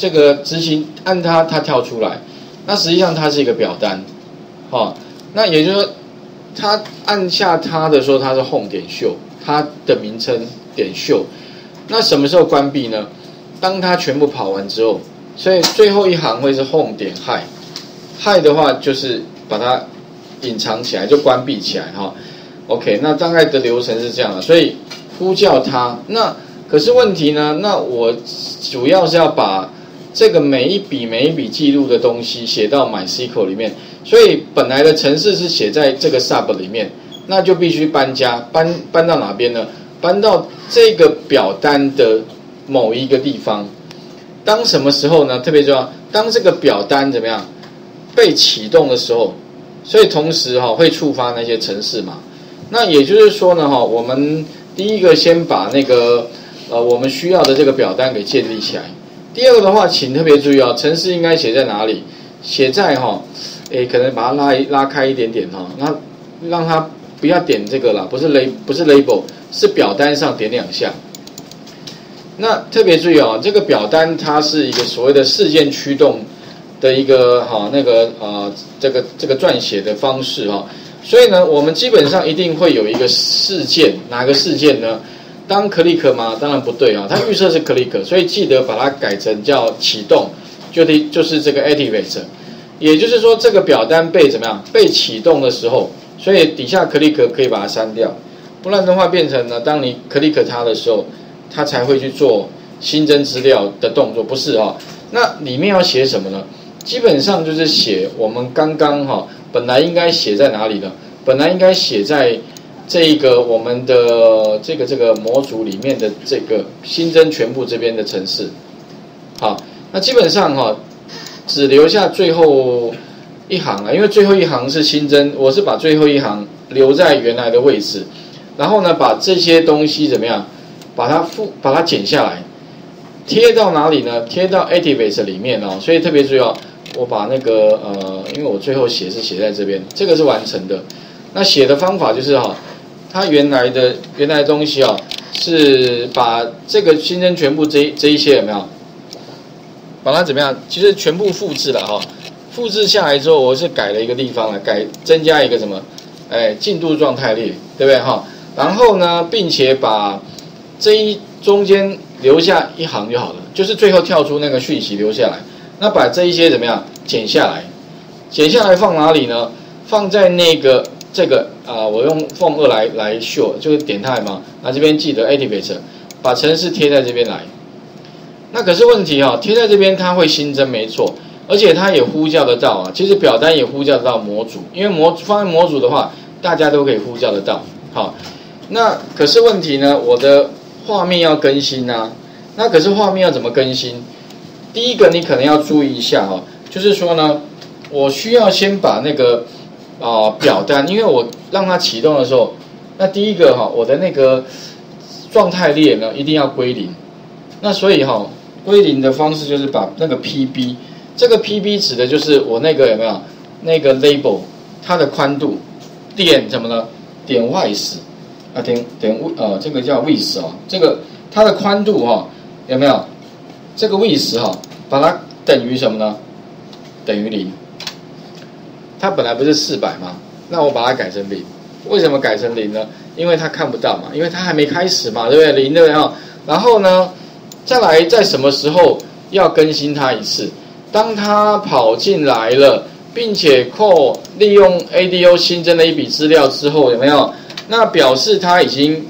这个执行按它，它跳出来。那实际上它是一个表单，好、哦，那也就是说，它按下它的时候，它是 home 点 show， 它的名称点 show。那什么时候关闭呢？当它全部跑完之后，所以最后一行会是 home 点 hide，hide 的话就是把它隐藏起来，就关闭起来哈、哦。OK， 那大概的流程是这样的，所以呼叫它。那可是问题呢？那我主要是要把这个每一笔记录的东西写到 MySQL 里面，所以本来的程式是写在这个 sub 里面，那就必须搬家，搬到哪边呢？搬到这个表单的某一个地方。当什么时候呢？特别重要，当这个表单怎么样被启动的时候，所以同时哈、哦、会触发那些程式嘛。那也就是说呢哈、哦，我们第一个先把那个我们需要的这个表单给建立起来。第二个的话，请特别注意哦，程式应该写在哪里？写在哈、哦，可能把它拉开一点点哈、哦，那让它不要点这个啦，不是 label， 是表单上点两下。那特别注意哦，这个表单它是一个所谓的事件驱动的一个哈、哦、那个这个撰写的方式哈、哦，所以呢，我们基本上一定会有一个事件，哪个事件呢？当 click 吗？当然不对啊，它预设是 click， 所以记得把它改成叫启动，就是这个 activate。也就是说，这个表单被怎么样？被启动的时候，所以底下 click 可以把它删掉，不然的话变成呢，当你 click 它的时候，它才会去做新增资料的动作，不是啊、哦？那里面要写什么呢？基本上就是写我们刚刚哈、哦，本来应该写在哪里呢？本来应该写在。这一个我们的这个模组里面的这个新增全部这边的程式，好，那基本上哈、哦，只留下最后一行了，因为最后一行是新增，我是把最后一行留在原来的位置，然后呢把这些东西怎么样，把它剪下来，贴到哪里呢？贴到 activate 里面哦，所以特别注意哦，我把那个因为我最后写在这边，这个是完成的，那写的方法就是哈、哦。它原来的东西啊、哦，是把这个新增全部这一些有没有？把它怎么样？其实全部复制了哈、哦，复制下来之后，我是改了一个地方了，增加一个什么？哎，进度状态列，对不对哈、哦？然后呢，并且把这一中间留下一行就好了，就是最后跳出那个讯息留下来。那把这一些怎么样？剪下来放哪里呢？放在那个。这个啊、我用 form 2来 show， 就是点它嘛。那这边记得 activate， 把程式贴在这边来。那可是问题哈、哦，贴在这边它会新增没错，而且它也呼叫得到啊。其实表单也呼叫得到模组，因为放在模组的话，大家都可以呼叫得到。好，那可是问题呢，我的画面要更新啊。那可是画面要怎么更新？第一个你可能要注意一下哈、哦，就是说呢，我需要先把那个。表单，因为我让它启动的时候，那第一个哈、哦，我的那个状态列呢一定要归零。那所以哈、哦，归零的方式就是把那个 PB， 这个 PB 指的就是我那个有没有那个 label 它的宽度点怎么呢？点 width 啊，点这个叫 width 哦，这个它的宽度哈、哦、有没有？这个 width 哈、哦，把它等于什么呢？等于0。它本来不是400吗？那我把它改成0，为什么改成0呢？因为它看不到嘛，因为它还没开始嘛，对不对？0对不对啊？然后呢，再来在什么时候要更新它一次？当它跑进来了，并且利用 ADO 新增了一笔资料之后，有没有？那表示它已经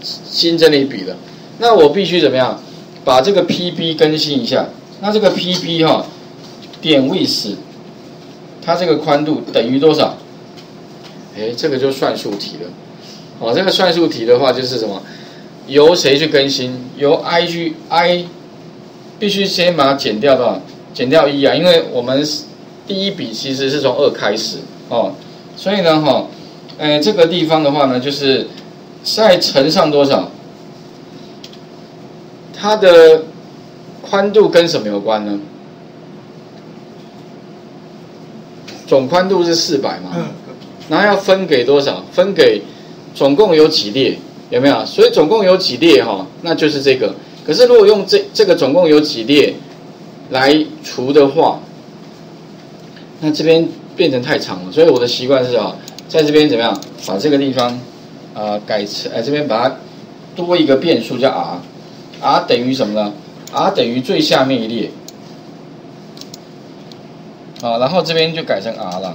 新增了一笔了。那我必须怎么样？把这个 PB 更新一下。那这个 PB 哈、哦，点位是。它这个宽度等于多少？哎，这个就算术题了。好、哦，这个算术题的话就是什么？由谁去更新？由 I 必须先把它减掉多少？减掉1啊，因为我们第一笔其实是从2开始哦，所以呢哈、哦，这个地方的话呢，就是再乘上多少？它的宽度跟什么有关呢？总宽度是400嘛，然后要分给多少？分给总共有几列？有没有？所以总共有几列哈、哦？那就是这个。可是如果用这个总共有几列来除的话，那这边变成太长了，所以我的习惯是啊，在这边怎么样把这个地方改成这边把它多一个变数叫 r，r 等于什么呢 ？r 等于最下面一列啊，然后这边就改成 r 了。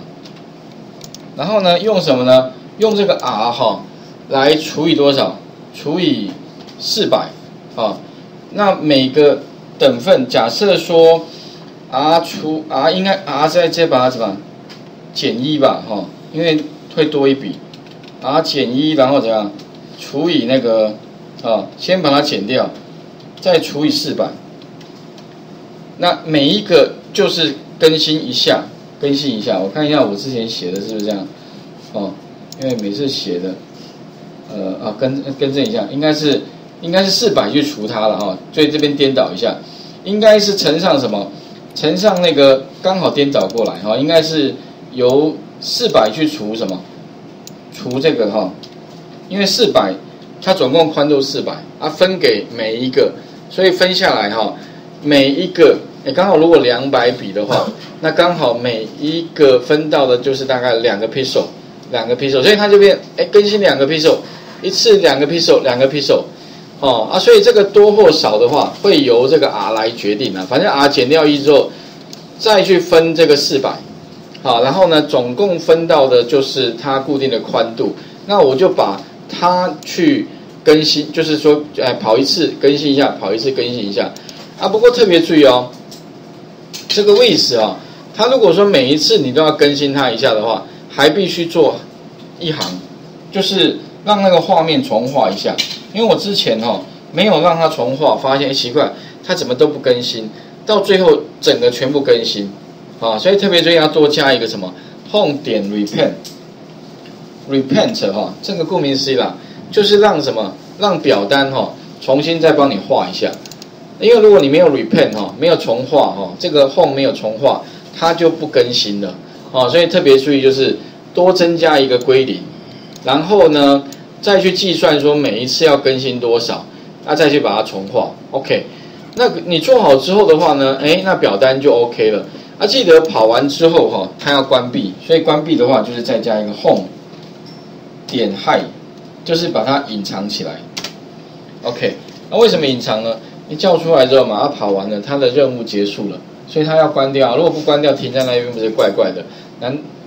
然后呢，用什么呢？用这个 r 哈来除以多少？除以400啊。那每个等份，假设说 r 除 r 应该 r 在这把什么减一吧哈，因为会多一笔 r 减一，然后怎样除以那个先把它减掉，再除以400。那每一个就是更新一下，更新一下。我看一下我之前写的是不是这样哦，因为每次写的更正一下，应该是400去除它了哈，所以这边颠倒一下，应该是乘上什么？乘上那个刚好颠倒过来哈，应该是由400去除什么？除这个哈，因为400它总共宽度400，它分给每一个，所以分下来哈，每一个刚好如果200笔的话，那刚好每一个分到的就是大概2个 pixel， 2个 pixel， 所以它这边更新2个 pixel， 一次2个 pixel， 2个 pixel。哦啊，所以这个多或少的话，会由这个 r 来决定啊。反正 r 减掉1之后，再去分这个400，好，然后呢，总共分到的就是它固定的宽度。那我就把它去更新，就是说，跑一次更新一下，跑一次更新一下。啊，不过特别注意哦，这个位置啊，它如果说每一次你都要更新它一下的话，还必须做一行，就是让那个画面重画一下。因为我之前没有让它重画，发现奇怪，它怎么都不更新，到最后整个全部更新，啊，所以特别注意要多加一个什么 home 点 repent 哈，这个顾名思义啦，就是让什么让表单重新再帮你画一下，因为如果你没有 repent 没有重画这个 home 没有重画，它就不更新了，啊，所以特别注意就是多增加一个归零，然后呢，再去计算说每一次要更新多少，那再去把它重画。OK， 那你做好之后的话呢，那表单就 OK 了。啊，记得跑完之后它要关闭，所以关闭的话就是再加一个 home 点 hide， 就是把它隐藏起来。OK， 那为什么隐藏呢？你叫出来之后嘛，它跑完了，它的任务结束了，所以它要关掉。如果不关掉，停在那边不是怪怪的？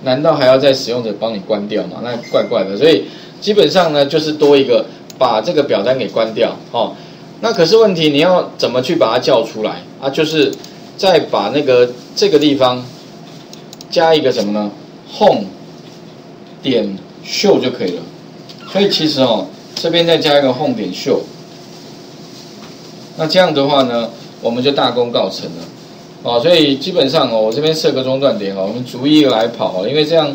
难道还要在使用者帮你关掉嘛？那怪怪的，所以。基本上呢，就是多一个把这个表单给关掉哦。那可是问题，你要怎么去把它叫出来啊？就是再把那个这个地方加一个什么呢 ？home 点 show 就可以了。所以其实这边再加一个 home 点 show， 那这样的话呢，我们就大功告成了哦。所以基本上我这边设个中断点我们逐一来跑，因为这样。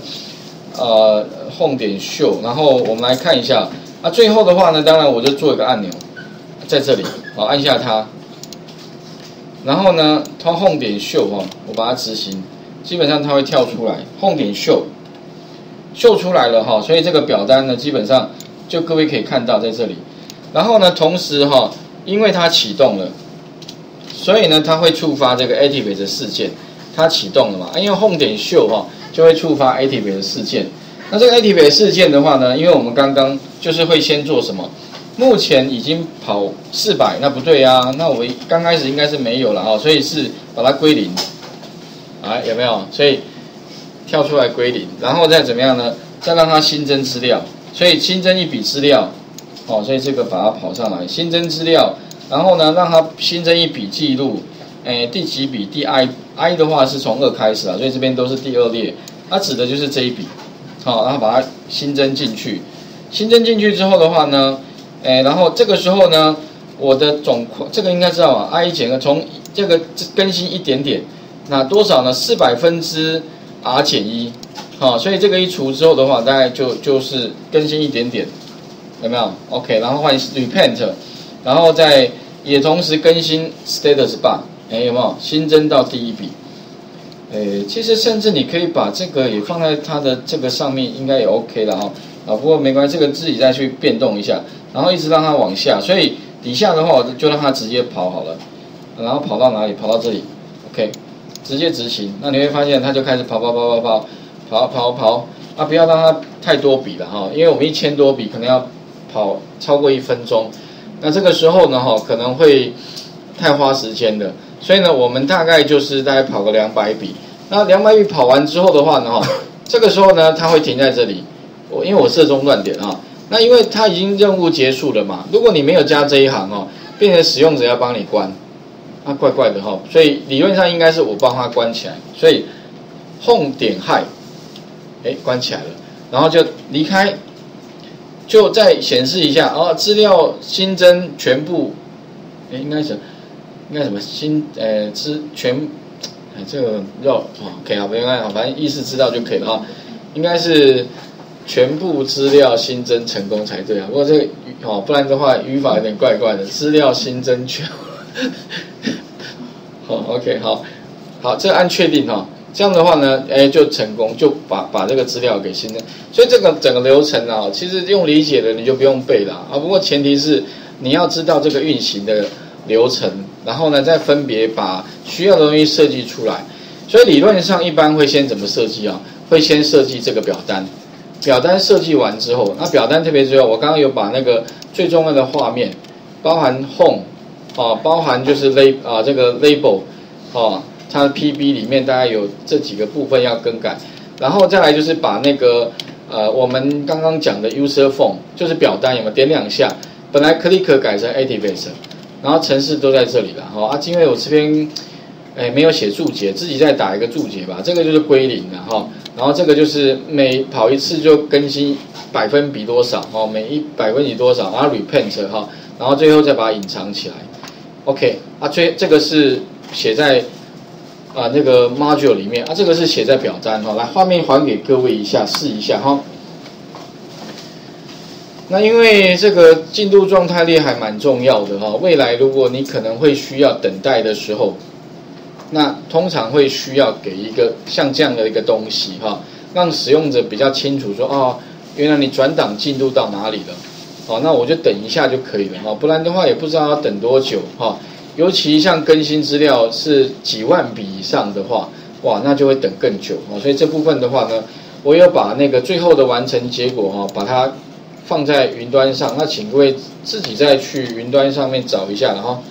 home 点 show， 然后我们来看一下啊，最后的话呢，当然我就做一个按钮在这里，按下它，然后呢，它 home 点 show 我把它执行，基本上它会跳出来 home 点 show 出来了所以这个表单呢，基本上就各位可以看到在这里，然后呢，同时因为它启动了，所以呢，它会触发这个 activate 的事件，它启动了嘛，因为 home 点 show 就会触发 activate 的事件。那这个 activate 事件的话呢，因为我们刚刚就是会先做什么？目前已经跑400，那不对啊，那我刚开始应该是没有了所以是把它归零，啊，有没有？所以跳出来归零，然后再怎么样呢？再让它新增资料，所以新增一笔资料，所以这个把它跑上来，新增资料，然后呢让它新增一笔记录。第几笔？第 i 的话是从2开始啊，所以这边都是第2列，它指的就是这一笔，好，然后把它新增进去。新增进去之后的话呢，然后这个时候呢，我的总这个应该知道啊 ，i 减从这个更新一点点，那多少呢？400分之 r 减一，好，所以这个一除之后的话，大概就是更新一点点，有没有 ？OK， 然后换 repent， 然后再也同时更新 status bar。有没有新增到第一笔？其实甚至你可以把这个也放在它的这个上面，应该也 OK 了不过没关系，这个自己再去变动一下，然后一直让它往下。所以底下的话，我就让它直接跑好了，然后跑到哪里？跑到这里 OK， 直接执行。那你会发现它就开始跑啊！不要让它太多笔了哈，因为我们1000多笔可能要跑超过1分钟。那这个时候呢哈，可能会太花时间的。所以呢，我们大概跑个200笔。那200笔跑完之后的话呢哈，这个时候呢，它会停在这里。因为我设中断点啊。 那因为它已经任务结束了嘛，如果你没有加这一行哦，变成使用者要帮你关，那、怪怪的哦，所以理论上应该是我帮它关起来，所以 home 点 hi， 关起来了，然后就离开，就再显示一下哦，资料新增全部，这个绕 OK 好，没关系，反正意思知道就可以了啊，应该是。 全部资料新增成功才对啊！不过这个不然的话语法有点怪怪的。资料新增全，好，这个按确定哈，这样的话呢，就成功，就把这个资料给新增。所以这个整个流程啊，其实用理解的你就不用背啦啊。不过前提是你要知道这个运行的流程，然后呢再分别把需要的东西设计出来。所以理论上一般会先怎么设计啊？会先设计这个表单。 表单设计完之后，那表单特别重要。我刚刚有把那个最重要的画面，包含 home， 哦，包含就是 label， 哦，它的 PB 里面大概有这几个部分要更改，然后再来就是把那个我们刚刚讲的 user form， 就是表单有没有点2下，本来 click 改成 activate， 然后程式都在这里了。好、啊，因为我这边没有写注解，自己再打一个注解吧。这个就是归零了哈。哦 然后这个就是每跑一次就更新100比多少哦，每100分比多少，然后 repaint 哈，然后最后再把它隐藏起来。OK 啊，这个是写在那个 module 里面啊，这个是写在表单哈、哦。来，画面还给各位一下，试一下哈、哦。那因为这个进度状态列还蛮重要的哈、哦，未来如果你可能会需要等待的时候。 那通常会需要给一个像这样的一个东西哈，让使用者比较清楚说哦，原来你转档进度到哪里了，好，那我就等一下就可以了哈，不然的话也不知道要等多久哈。尤其像更新资料是几万笔以上的话，哇，那就会等更久哦。所以这部分的话呢，我有把那个最后的完成结果哈，把它放在云端上，那请各位自己再去云端上面找一下了哈。